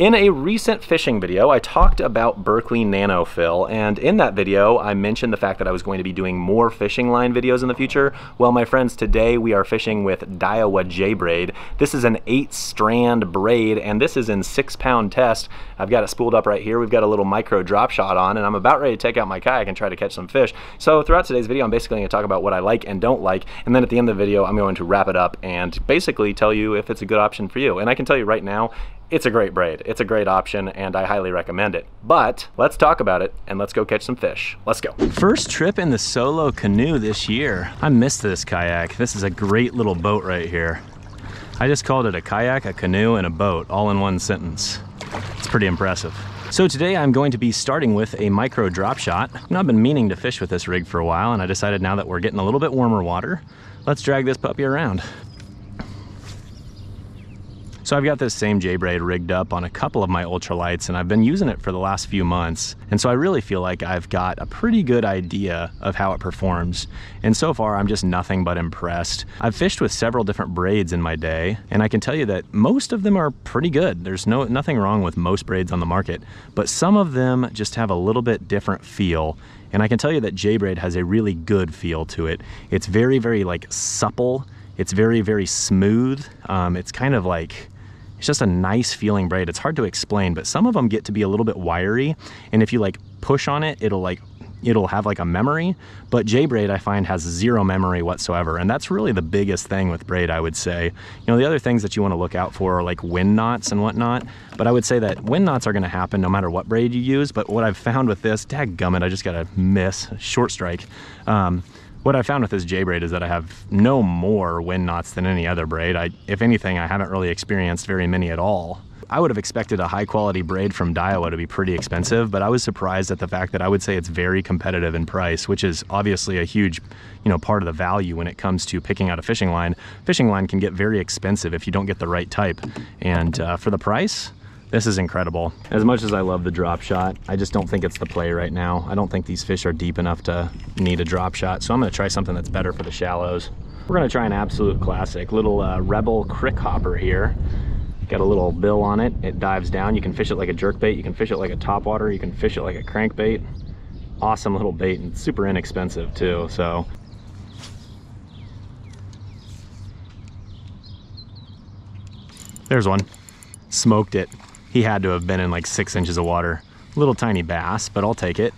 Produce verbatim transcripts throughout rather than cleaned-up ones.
In a recent fishing video, I talked about Berkley Nanofil, and in that video, I mentioned the fact that I was going to be doing more fishing line videos in the future. Well, my friends, today we are fishing with Daiwa J-Braid. This is an eight-strand braid, and this is in six-pound test. I've got it spooled up right here. We've got a little micro drop shot on, and I'm about ready to take out my kayak and try to catch some fish. So throughout today's video, I'm basically going to talk about what I like and don't like, and then at the end of the video, I'm going to wrap it up and basically tell you if it's a good option for you. And I can tell you right now, it's a great braid. It's a great option and I highly recommend it. But let's talk about it and let's go catch some fish. Let's go. First trip in the solo canoe this year. I missed this kayak. This is a great little boat right here. I just called it a kayak, a canoe, and a boat all in one sentence. It's pretty impressive. So today I'm going to be starting with a micro drop shot. Now, I've been meaning to fish with this rig for a while and I decided now that we're getting a little bit warmer water, let's drag this puppy around. So I've got this same J-Braid rigged up on a couple of my ultralights and I've been using it for the last few months. And so I really feel like I've got a pretty good idea of how it performs. And so far I'm just nothing but impressed. I've fished with several different braids in my day and I can tell you that most of them are pretty good. There's no nothing wrong with most braids on the market, but some of them just have a little bit different feel. And I can tell you that J-Braid has a really good feel to it. It's very, very like supple. It's very, very smooth. Um, it's kind of like, it's just a nice feeling braid. It's hard to explain, but some of them get to be a little bit wiry. And if you like push on it, it'll like, it'll have like a memory, but J-Braid I find has zero memory whatsoever. And that's really the biggest thing with braid, I would say. You know, the other things that you want to look out for are like wind knots and whatnot, but I would say that wind knots are going to happen no matter what braid you use. But what I've found with this, dadgummit, I just got a miss, short strike. Um, What I found with this J-Braid is that I have no more wind knots than any other braid. I, if anything, I haven't really experienced very many at all. I would have expected a high quality braid from Daiwa to be pretty expensive, but I was surprised at the fact that I would say it's very competitive in price, which is obviously a huge, you know, part of the value when it comes to picking out a fishing line. Fishing line can get very expensive if you don't get the right type. And uh, for the price, this is incredible. As much as I love the drop shot, I just don't think it's the play right now. I don't think these fish are deep enough to need a drop shot, so I'm gonna try something that's better for the shallows. We're gonna try an absolute classic, little uh, Rebel Crickhopper here. Got a little bill on it, it dives down. You can fish it like a jerkbait, you can fish it like a topwater, you can fish it like a crankbait. Awesome little bait and super inexpensive too, so. There's one, smoked it. He had to have been in like six inches of water. Little tiny bass, but I'll take it.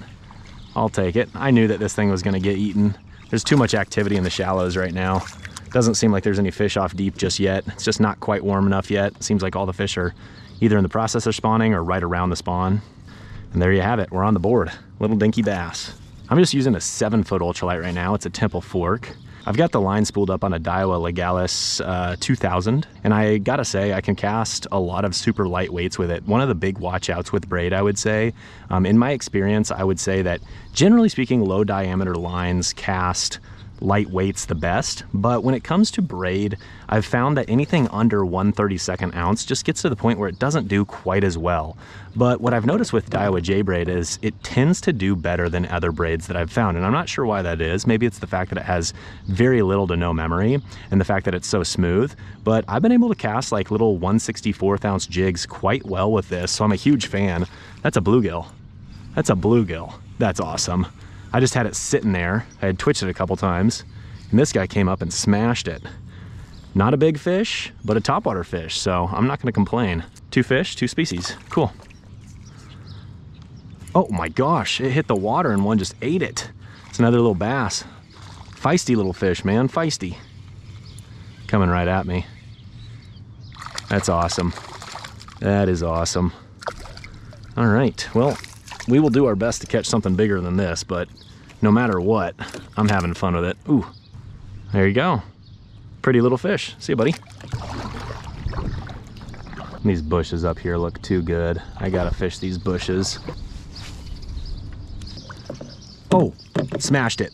I'll take it. I knew that this thing was gonna get eaten. There's too much activity in the shallows right now. Doesn't seem like there's any fish off deep just yet. It's just not quite warm enough yet. Seems like all the fish are either in the process of spawning or right around the spawn. And there you have it, we're on the board. Little dinky bass. I'm just using a seven foot ultralight right now. It's a Temple Fork. I've got the line spooled up on a Daiwa Legalis uh, two thousand, and I gotta say, I can cast a lot of super lightweights with it. One of the big watchouts with braid, I would say, um, in my experience, I would say that generally speaking, low diameter lines cast lightweight's the best, but when it comes to braid, I've found that anything under one thirty-second ounce just gets to the point where it doesn't do quite as well. But what I've noticed with Daiwa J-Braid is it tends to do better than other braids that I've found, and I'm not sure why that is. Maybe it's the fact that it has very little to no memory and the fact that it's so smooth, but I've been able to cast like little one sixty-fourth ounce jigs quite well with this, so I'm a huge fan. That's a bluegill. That's a bluegill. That's awesome. I just had it sitting there. I had twitched it a couple times and this guy came up and smashed it. Not a big fish, but a topwater fish, so I'm not gonna complain. Two fish, two species, cool. Oh my gosh, it hit the water and one just ate it. It's another little bass. Feisty little fish, man, feisty. Coming right at me. That's awesome. That is awesome. All right, well, we will do our best to catch something bigger than this, but no matter what, I'm having fun with it. Ooh, there you go. Pretty little fish. See you, buddy. These bushes up here look too good. I gotta fish these bushes. Oh, smashed it.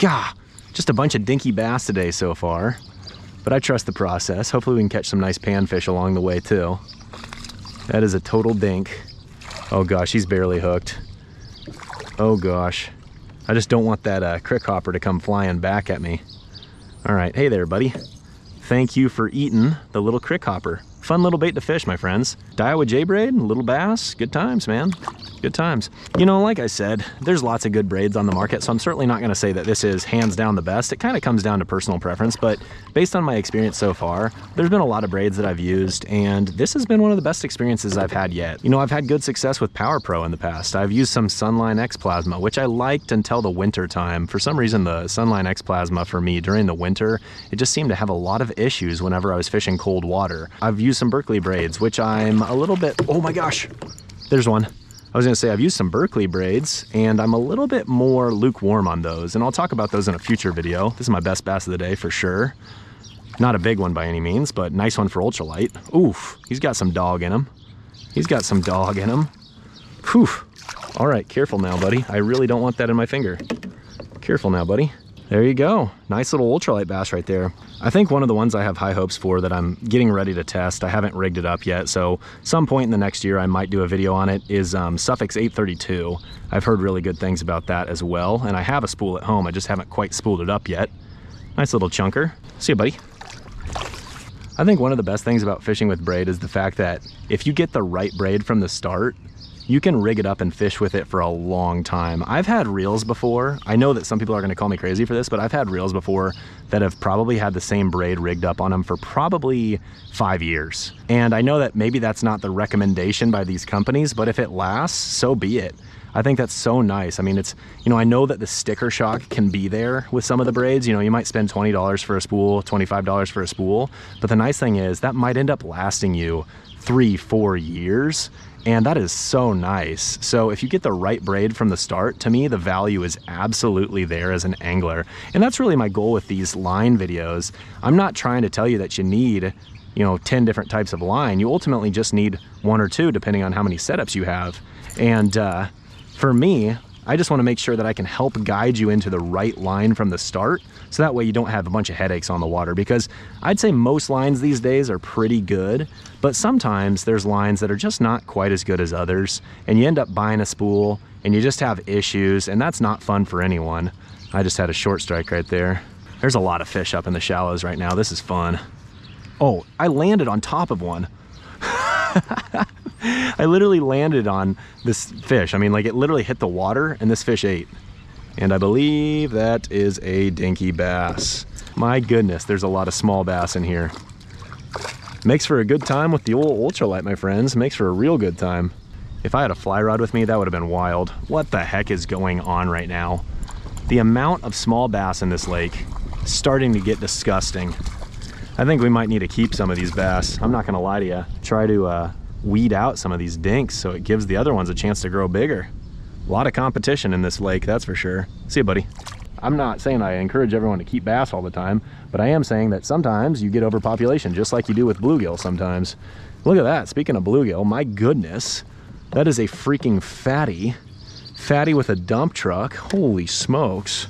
Gah, just a bunch of dinky bass today so far, but I trust the process. Hopefully we can catch some nice panfish along the way too. That is a total dink. Oh gosh, he's barely hooked. Oh gosh. I just don't want that uh, crickhopper to come flying back at me. All right, hey there, buddy. Thank you for eating the little crickhopper. Fun little bait to fish, my friends. Daiwa J-Braid, little bass, good times, man. Good times. You know, like I said, there's lots of good braids on the market, so I'm certainly not gonna say that this is hands down the best. It kind of comes down to personal preference, but based on my experience so far, there's been a lot of braids that I've used, and this has been one of the best experiences I've had yet. You know, I've had good success with Power Pro in the past. I've used some Sunline X Plasma, which I liked until the winter time. For some reason, the Sunline X Plasma for me during the winter, it just seemed to have a lot of issues whenever I was fishing cold water. I've used some Berkley braids, which I'm a little bit, oh my gosh, there's one. I was gonna say I've used some Berkley braids and I'm a little bit more lukewarm on those, and I'll talk about those in a future video. This is my best bass of the day for sure. Not a big one by any means, but nice one for ultralight. Oof, he's got some dog in him. He's got some dog in him. Whew. All right, careful now, buddy. I really don't want that in my finger. Careful now, buddy. There you go. Nice little ultralight bass right there. I think one of the ones I have high hopes for that I'm getting ready to test, I haven't rigged it up yet, so some point in the next year I might do a video on it, is um, Sufix eight thirty-two. I've heard really good things about that as well, and I have a spool at home, I just haven't quite spooled it up yet. Nice little chunker. See you, buddy. I think one of the best things about fishing with braid is the fact that if you get the right braid from the start, you can rig it up and fish with it for a long time. I've had reels before. I know that some people are gonna call me crazy for this, but I've had reels before that have probably had the same braid rigged up on them for probably five years. And I know that maybe that's not the recommendation by these companies, but if it lasts, so be it. I think that's so nice. I mean, it's, you know, I know that the sticker shock can be there with some of the braids. You know, you might spend twenty dollars for a spool, twenty-five dollars for a spool, but the nice thing is that might end up lasting you three, four years. And that is so nice. So if you get the right braid from the start, to me, the value is absolutely there as an angler. And that's really my goal with these line videos. I'm not trying to tell you that you need, you know, ten different types of line. You ultimately just need one or two, depending on how many setups you have. And uh, for me, I just wanna make sure that I can help guide you into the right line from the start, so that way you don't have a bunch of headaches on the water, because I'd say most lines these days are pretty good, but sometimes there's lines that are just not quite as good as others, and you end up buying a spool and you just have issues, and that's not fun for anyone. I just had a short strike right there. There's a lot of fish up in the shallows right now. This is fun. Oh, I landed on top of one. I literally landed on this fish. I mean, like, it literally hit the water and this fish ate. And I believe that is a dinky bass. My goodness, there's a lot of small bass in here. Makes for a good time with the old ultralight, my friends. Makes for a real good time. If I had a fly rod with me, that would have been wild. What the heck is going on right now? The amount of small bass in this lake is starting to get disgusting. I think we might need to keep some of these bass. I'm not gonna lie to you. Try to, uh, weed out some of these dinks so it gives the other ones a chance to grow bigger. A lot of competition in this lake, that's for sure. See you, buddy. I'm not saying I encourage everyone to keep bass all the time, but I am saying that sometimes you get overpopulation, just like you do with bluegill sometimes. Look at that, speaking of bluegill, my goodness, that is a freaking fatty. Fatty with a dump truck, holy smokes.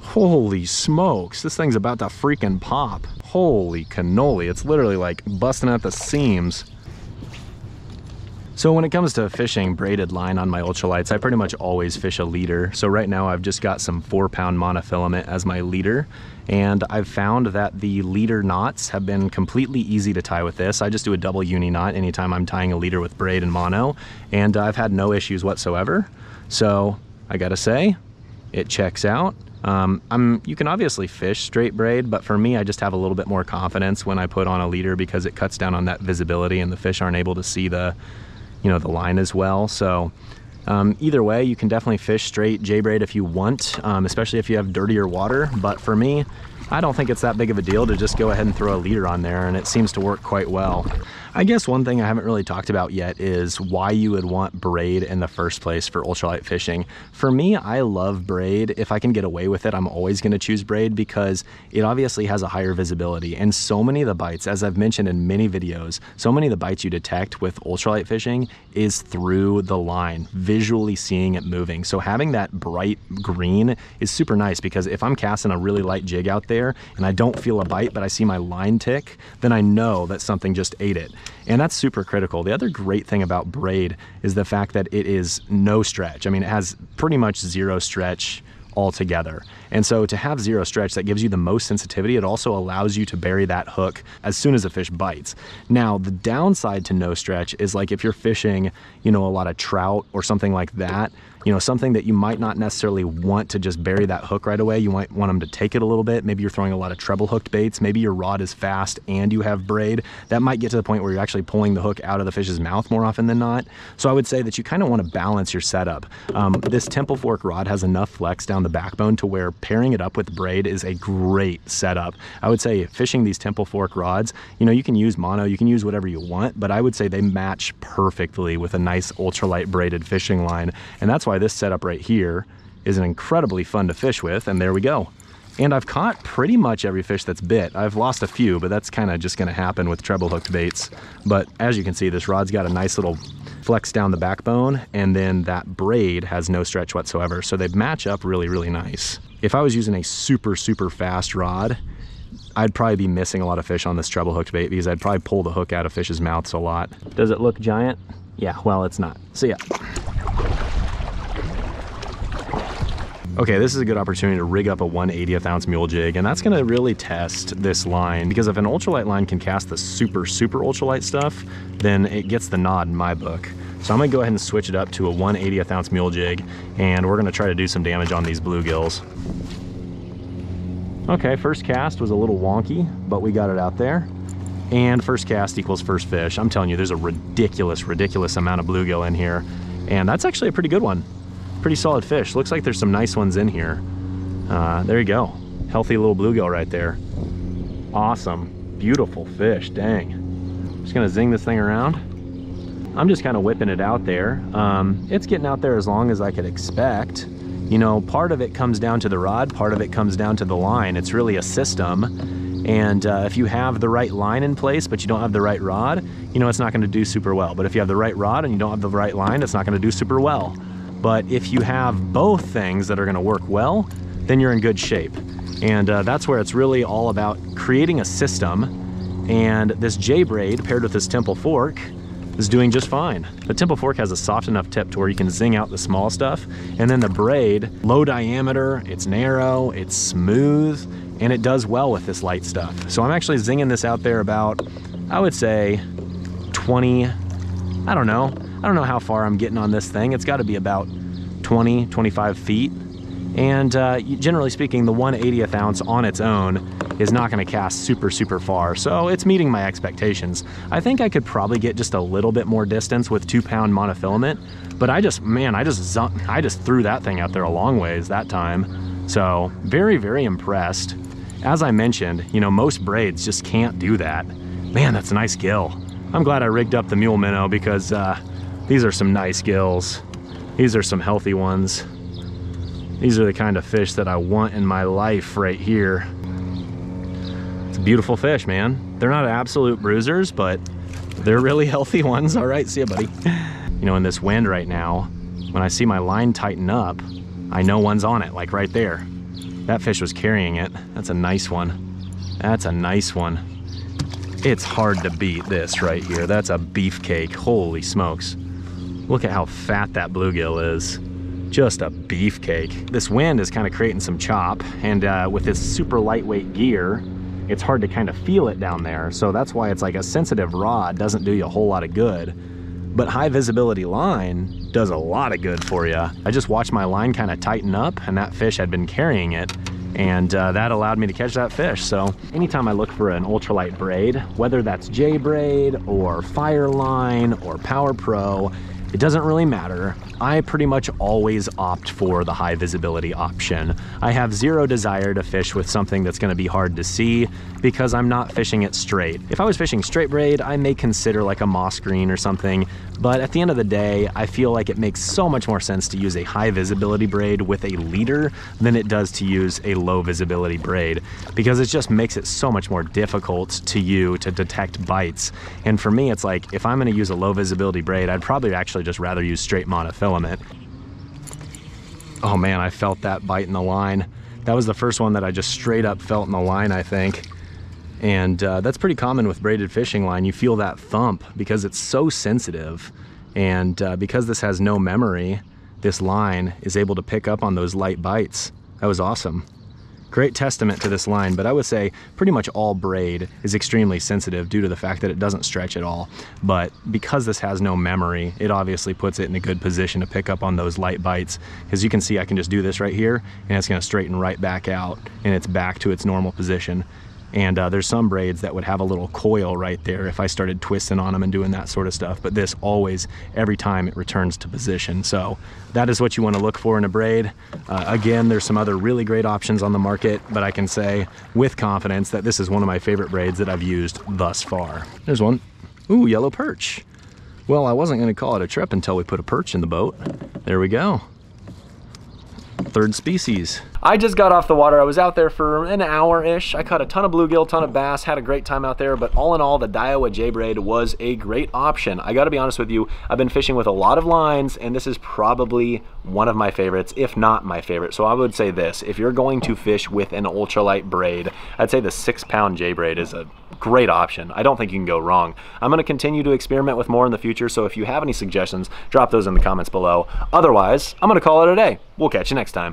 Holy smokes, this thing's about to freaking pop. Holy cannoli, it's literally like busting at the seams. So when it comes to fishing braided line on my ultralights, I pretty much always fish a leader. So right now I've just got some four pound monofilament as my leader, and I've found that the leader knots have been completely easy to tie with this. I just do a double uni knot anytime I'm tying a leader with braid and mono, and I've had no issues whatsoever. So I gotta say, it checks out. Um, I'm, you can obviously fish straight braid, but for me, I just have a little bit more confidence when I put on a leader, because it cuts down on that visibility and the fish aren't able to see the, you know, the line as well. So um, either way, you can definitely fish straight J-Braid if you want, um, especially if you have dirtier water. But for me, I don't think it's that big of a deal to just go ahead and throw a leader on there, and it seems to work quite well. I guess one thing I haven't really talked about yet is why you would want braid in the first place for ultralight fishing. For me, I love braid. If I can get away with it, I'm always gonna choose braid, because it obviously has a higher visibility, and so many of the bites, as I've mentioned in many videos, so many of the bites you detect with ultralight fishing is through the line, visually seeing it moving. So having that bright green is super nice, because if I'm casting a really light jig out there, There, and I don't feel a bite, but I see my line tick, then I know that something just ate it. And that's super critical. The other great thing about braid is the fact that it is no stretch. I mean, it has pretty much zero stretch altogether. And so to have zero stretch, that gives you the most sensitivity. It also allows you to bury that hook as soon as a fish bites. Now, the downside to no stretch is like if you're fishing, you know, a lot of trout or something like that, you know, something that you might not necessarily want to just bury that hook right away. You might want them to take it a little bit. Maybe you're throwing a lot of treble hooked baits. Maybe your rod is fast and you have braid. That might get to the point where you're actually pulling the hook out of the fish's mouth more often than not. So I would say that you kind of want to balance your setup. Um, this Temple Fork rod has enough flex down the backbone to where pairing it up with braid is a great setup. I would say fishing these Temple Fork rods, you know, you can use mono, you can use whatever you want, but I would say they match perfectly with a nice ultralight braided fishing line. And that's why this setup right here is an incredibly fun to fish with. And there we go. And I've caught pretty much every fish that's bit. I've lost a few, but that's kind of just going to happen with treble hooked baits. But as you can see, this rod's got a nice little flex down the backbone, and then that braid has no stretch whatsoever. So they match up really, really nice. If I was using a super, super fast rod, I'd probably be missing a lot of fish on this treble hooked bait because I'd probably pull the hook out of fish's mouths a lot. Does it look giant? Yeah, well, it's not. So yeah. Okay, this is a good opportunity to rig up a one eightieth ounce mule jig, and that's gonna really test this line, because if an ultralight line can cast the super, super ultralight stuff, then it gets the nod in my book. So I'm gonna go ahead and switch it up to a one eightieth ounce mule jig, and we're gonna try to do some damage on these bluegills. Okay, first cast was a little wonky, but we got it out there. And first cast equals first fish. I'm telling you, there's a ridiculous, ridiculous amount of bluegill in here, and that's actually a pretty good one. Pretty solid fish. Looks like there's some nice ones in here. Uh, there you go. Healthy little bluegill right there. Awesome. Beautiful fish. Dang. I'm just going to zing this thing around. I'm just kind of whipping it out there. Um, it's getting out there as long as I could expect. You know, part of it comes down to the rod. Part of it comes down to the line. It's really a system. And uh, if you have the right line in place, but you don't have the right rod, you know, it's not going to do super well. But if you have the right rod and you don't have the right line, it's not going to do super well. But if you have both things that are gonna work well, then you're in good shape. And uh, that's where it's really all about creating a system. And this J-Braid paired with this Temple Fork is doing just fine. The Temple Fork has a soft enough tip to where you can zing out the small stuff. And then the braid, low diameter, it's narrow, it's smooth, and it does well with this light stuff. So I'm actually zinging this out there about, I would say twenty, I don't know, I don't know how far I'm getting on this thing. It's got to be about twenty, twenty-five feet. And uh, generally speaking, the one eightieth ounce on its own is not going to cast super, super far. So it's meeting my expectations. I think I could probably get just a little bit more distance with two pound monofilament, but I just, man, I just, I just threw that thing out there a long ways that time. So very, very impressed. As I mentioned, you know, most braids just can't do that. Man, that's a nice gill. I'm glad I rigged up the mule minnow because, uh, these are some nice gills. These are some healthy ones. These are the kind of fish that I want in my life right here. It's a beautiful fish, man. They're not absolute bruisers, but they're really healthy ones. All right, see ya, buddy. You know, in this wind right now, when I see my line tighten up, I know one's on it, like right there. That fish was carrying it. That's a nice one. That's a nice one. It's hard to beat this right here. That's a beefcake, holy smokes. Look at how fat that bluegill is. Just a beefcake. This wind is kind of creating some chop, and uh, with this super lightweight gear, it's hard to kind of feel it down there. So that's why it's like a sensitive rod doesn't do you a whole lot of good, but high visibility line does a lot of good for you. I just watched my line kind of tighten up, and that fish had been carrying it, and uh, that allowed me to catch that fish. So anytime I look for an ultralight braid, whether that's J-Braid or Fireline or Power Pro, it doesn't really matter. I pretty much always opt for the high visibility option. I have zero desire to fish with something that's gonna be hard to see because I'm not fishing it straight. If I was fishing straight braid, I may consider like a moss green or something, but at the end of the day, I feel like it makes so much more sense to use a high visibility braid with a leader than it does to use a low visibility braid, because it just makes it so much more difficult to you to detect bites. And for me, it's like, if I'm gonna use a low visibility braid, I'd probably actually just rather use straight monofilament. Oh man, I felt that bite in the line. That was the first one that I just straight up felt in the line, I think. And uh, that's pretty common with braided fishing line. You feel that thump because it's so sensitive. And uh, because this has no memory, this line is able to pick up on those light bites. That was awesome. Great testament to this line, but I would say pretty much all braid is extremely sensitive due to the fact that it doesn't stretch at all. But because this has no memory, it obviously puts it in a good position to pick up on those light bites. As you can see, I can just do this right here and it's going to straighten right back out and it's back to its normal position. And uh, there's some braids that would have a little coil right there if I started twisting on them and doing that sort of stuff. But this always, every time, it returns to position. So that is what you want to look for in a braid. Uh, again, there's some other really great options on the market, but I can say with confidence that this is one of my favorite braids that I've used thus far. There's one. Ooh, yellow perch. Well, I wasn't going to call it a trip until we put a perch in the boat. There we go. Third species. I just got off the water. I was out there for an hour-ish. I caught a ton of bluegill, ton of bass, had a great time out there, but all in all, the Daiwa J-Braid was a great option. I gotta be honest with you, I've been fishing with a lot of lines, and this is probably one of my favorites, if not my favorite. So I would say this, if you're going to fish with an ultralight braid, I'd say the six pound J-Braid is a great option. I don't think you can go wrong. I'm gonna continue to experiment with more in the future, so if you have any suggestions, drop those in the comments below. Otherwise, I'm gonna call it a day. We'll catch you next time.